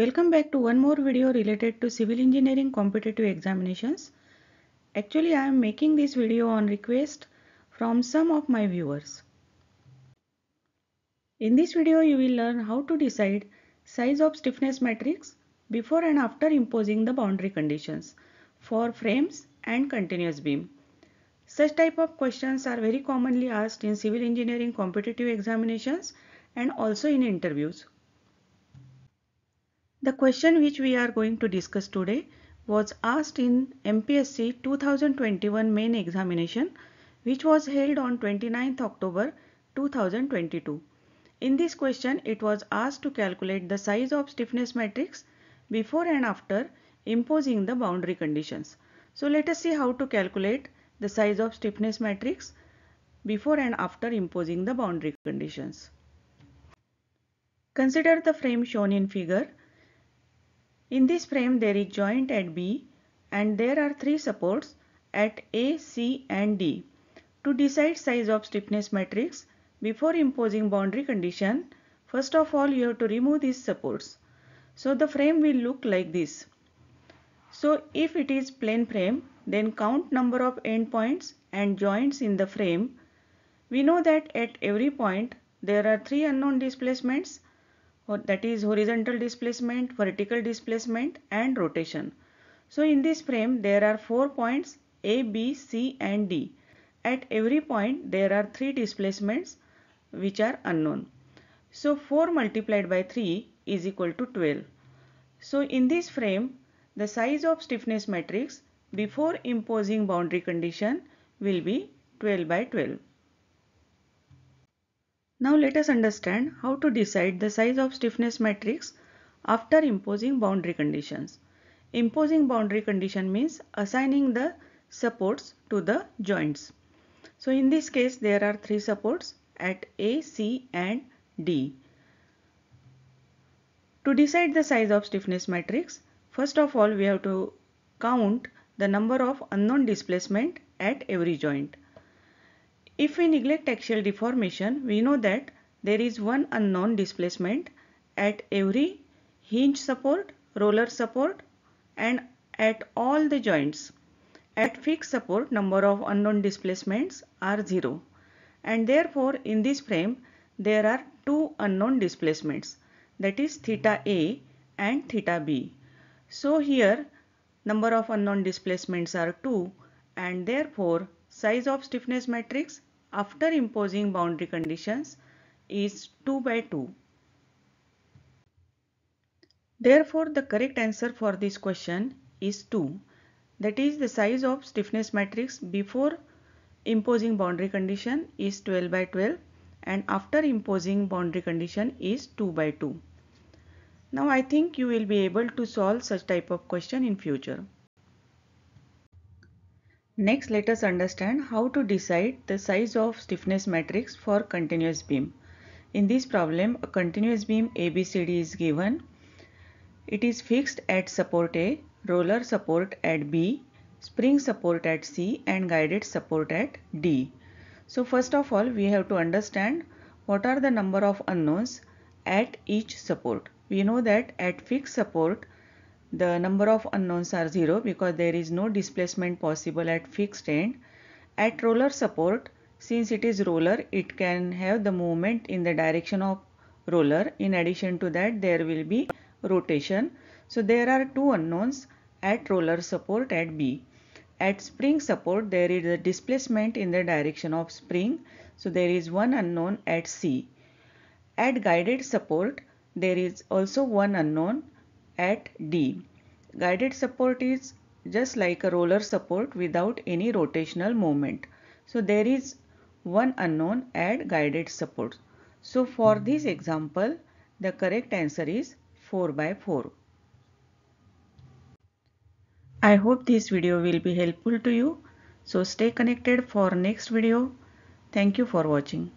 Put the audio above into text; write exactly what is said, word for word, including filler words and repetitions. Welcome back to one more video related to civil engineering competitive examinations. Actually, I am making this video on request from some of my viewers. In this video, you will learn how to decide size of stiffness matrix before and after imposing the boundary conditions for frames and continuous beam. Such type of questions are very commonly asked in civil engineering competitive examinations and also in interviews. The question which we are going to discuss today was asked in M P S C two thousand twenty-one main examination, which was held on twenty-ninth October two thousand twenty-two. In this question, it was asked to calculate the size of stiffness matrix before and after imposing the boundary conditions. So let us see how to calculate the size of stiffness matrix before and after imposing the boundary conditions. Consider the frame shown in figure. In this frame, there is joint at B and there are three supports at A, C and D. To decide size of stiffness matrix before imposing boundary condition, first of all you have to remove these supports. So the frame will look like this. So if it is plane frame, then count number of end points and joints in the frame. We know that at every point there are three unknown displacements, that is horizontal displacement, vertical displacement and rotation. So in this frame there are four points A, B, C and D. At every point there are three displacements which are unknown. So four multiplied by three is equal to twelve. So in this frame the size of stiffness matrix before imposing boundary condition will be twelve by twelve. Now let us understand how to decide the size of stiffness matrix after imposing boundary conditions. Imposing boundary condition means assigning the supports to the joints. So in this case there are three supports at A, C and D. To decide the size of stiffness matrix, first of all we have to count the number of unknown displacement at every joint. If we neglect axial deformation, we know that there is one unknown displacement at every hinge support, roller support and at all the joints. At fixed support, number of unknown displacements are zero, and therefore in this frame there are two unknown displacements, that is theta A and theta B. So here number of unknown displacements are two, and therefore size of stiffness matrix after imposing boundary conditions is two by two. Therefore, the correct answer for this question is two. That is, the size of stiffness matrix before imposing boundary condition is twelve by twelve and after imposing boundary condition is two by two. Now I think you will be able to solve such type of question in future. Next, let us understand how to decide the size of stiffness matrix for continuous beam. In this problem, a continuous beam A B C D is given. It is fixed at support A, roller support at B, spring support at C and guided support at D. So first of all, we have to understand what are the number of unknowns at each support. We know that at fixed support, the number of unknowns are zero because there is no displacement possible at fixed end. At roller support, since it is roller, it can have the movement in the direction of roller. In addition to that, there will be rotation. So there are two unknowns at roller support at B. At spring support, there is a displacement in the direction of spring. So there is one unknown at C. At guided support, there is also one unknown at D. Guided support is just like a roller support without any rotational movement. So there is one unknown at guided support. So for this example, the correct answer is four by four. I hope this video will be helpful to you. So stay connected for next video. Thank you for watching.